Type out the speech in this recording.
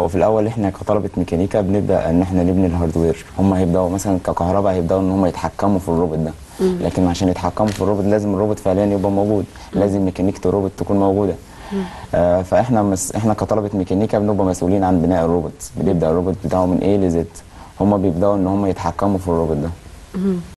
هو في الاول احنا كطلبه ميكانيكا بنبدا ان احنا نبني الهاردوير، هم هيبداوا مثلا ككهرباء هيبداوا ان هم يتحكموا في الروبوت ده، لكن عشان يتحكموا في الروبوت لازم الروبوت فعليا يبقى موجود، لازم ميكانيكه الروبوت تكون موجوده. فاحنا احنا كطلبه ميكانيكا بنبقى مسؤولين عن بناء الروبوت، بنبدا الروبوت بتاعه من A لZ، هم بيبداوا ان هم يتحكموا في الروبوت ده.